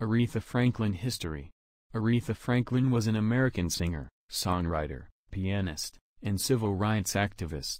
Aretha Franklin history. Aretha Franklin was an American singer, songwriter, pianist, and civil rights activist.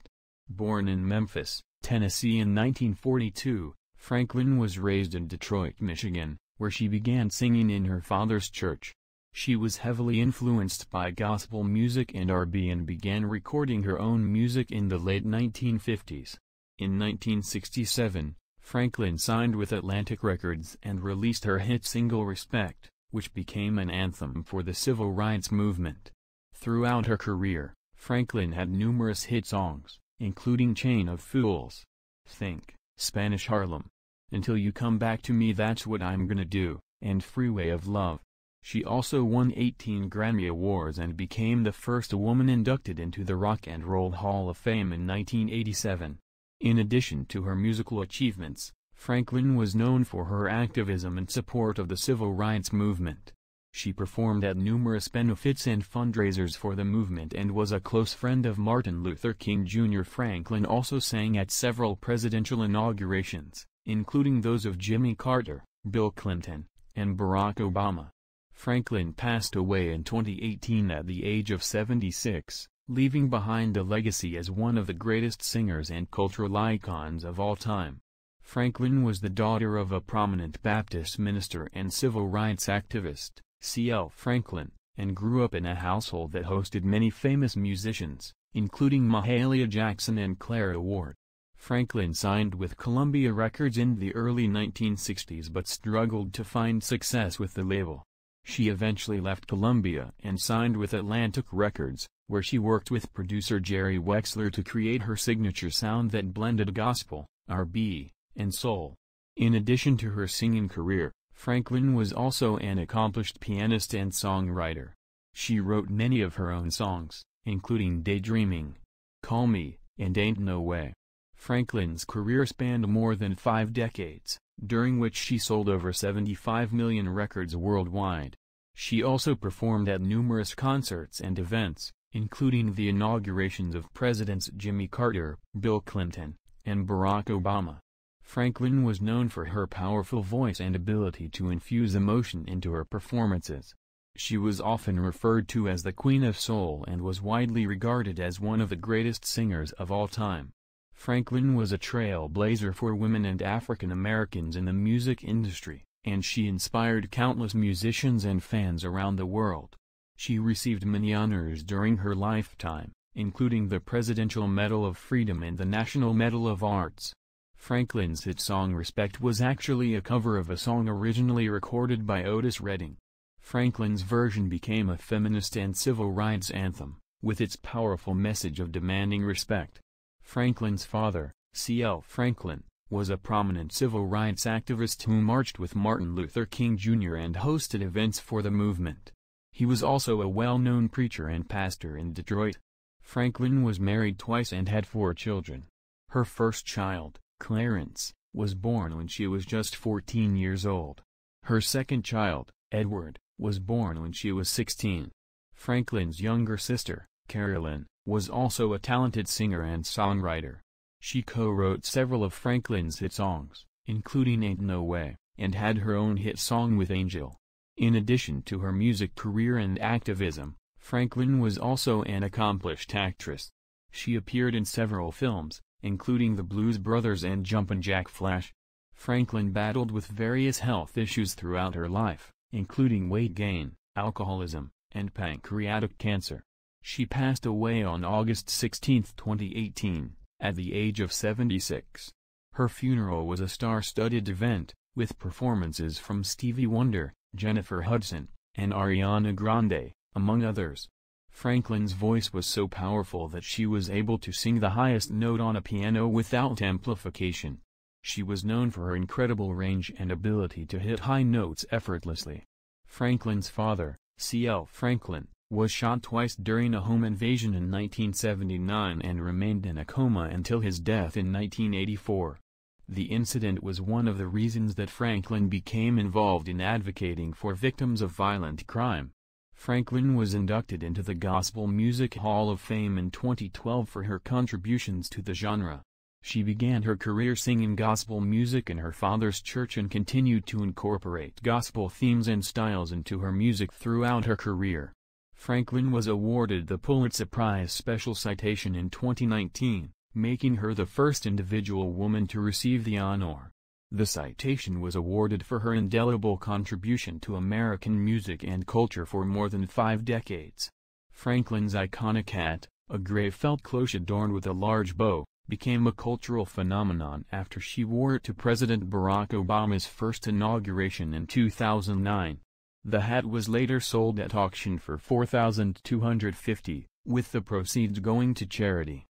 Born in Memphis, Tennessee in 1942, Franklin was raised in Detroit, Michigan, where she began singing in her father's church. She was heavily influenced by gospel music and R&B and began recording her own music in the late 1950s. In 1967, Franklin signed with Atlantic Records and released her hit single Respect, which became an anthem for the civil rights movement. Throughout her career, Franklin had numerous hit songs, including Chain of Fools, Think, Spanish Harlem, Until You Come Back to Me (That's What I'm Gonna Do), and Freeway of Love. She also won 18 Grammy Awards and became the first woman inducted into the Rock and Roll Hall of Fame in 1987. In addition to her musical achievements, Franklin was known for her activism and support of the civil rights movement. She performed at numerous benefits and fundraisers for the movement and was a close friend of Martin Luther King Jr. Franklin also sang at several presidential inaugurations, including those of Jimmy Carter, Bill Clinton, and Barack Obama. Franklin passed away in 2018 at the age of 76, leaving behind a legacy as one of the greatest singers and cultural icons of all time. Franklin was the daughter of a prominent Baptist minister and civil rights activist, C.L. Franklin, and grew up in a household that hosted many famous musicians, including Mahalia Jackson and Clara Ward. Franklin signed with Columbia Records in the early 1960s but struggled to find success with the label. She eventually left Columbia and signed with Atlantic Records, where she worked with producer Jerry Wexler to create her signature sound that blended gospel, R&B, and soul. In addition to her singing career, Franklin was also an accomplished pianist and songwriter. She wrote many of her own songs, including Daydreaming, Call Me, and Ain't No Way. Franklin's career spanned more than 5 decades, during which she sold over 75 million records worldwide. She also performed at numerous concerts and events, including the inaugurations of Presidents Jimmy Carter, Bill Clinton, and Barack Obama. Franklin was known for her powerful voice and ability to infuse emotion into her performances. She was often referred to as the Queen of Soul and was widely regarded as one of the greatest singers of all time. Franklin was a trailblazer for women and African Americans in the music industry, and she inspired countless musicians and fans around the world. She received many honors during her lifetime, including the Presidential Medal of Freedom and the National Medal of Arts. Franklin's hit song Respect was actually a cover of a song originally recorded by Otis Redding. Franklin's version became a feminist and civil rights anthem, with its powerful message of demanding respect. Franklin's father, C.L. Franklin, was a prominent civil rights activist who marched with Martin Luther King Jr. and hosted events for the movement. He was also a well-known preacher and pastor in Detroit. Franklin was married twice and had 4 children. Her first child, Clarence, was born when she was just 14 years old. Her second child, Edward, was born when she was 16. Franklin's younger sister, Carolyn, was also a talented singer and songwriter. She co-wrote several of Franklin's hit songs, including Ain't No Way, and had her own hit song with Angel. In addition to her music career and activism, Franklin was also an accomplished actress. She appeared in several films, including The Blues Brothers and Jumpin' Jack Flash. Franklin battled with various health issues throughout her life, including weight gain, alcoholism, and pancreatic cancer. She passed away on August 16, 2018, at the age of 76. Her funeral was a star-studded event, with performances from Stevie Wonder, Jennifer Hudson, and Ariana Grande, among others. Franklin's voice was so powerful that she was able to sing the highest note on a piano without amplification. She was known for her incredible range and ability to hit high notes effortlessly. Franklin's father, C.L. Franklin, was shot twice during a home invasion in 1979 and remained in a coma until his death in 1984. The incident was one of the reasons that Franklin became involved in advocating for victims of violent crime. Franklin was inducted into the Gospel Music Hall of Fame in 2012 for her contributions to the genre. She began her career singing gospel music in her father's church and continued to incorporate gospel themes and styles into her music throughout her career. Franklin was awarded the Pulitzer Prize Special Citation in 2019, making her the first individual woman to receive the honor. The citation was awarded for her indelible contribution to American music and culture for more than 5 decades. Franklin's iconic hat, a gray felt cloche adorned with a large bow, became a cultural phenomenon after she wore it to President Barack Obama's first inauguration in 2009. The hat was later sold at auction for $4,250, with the proceeds going to charity.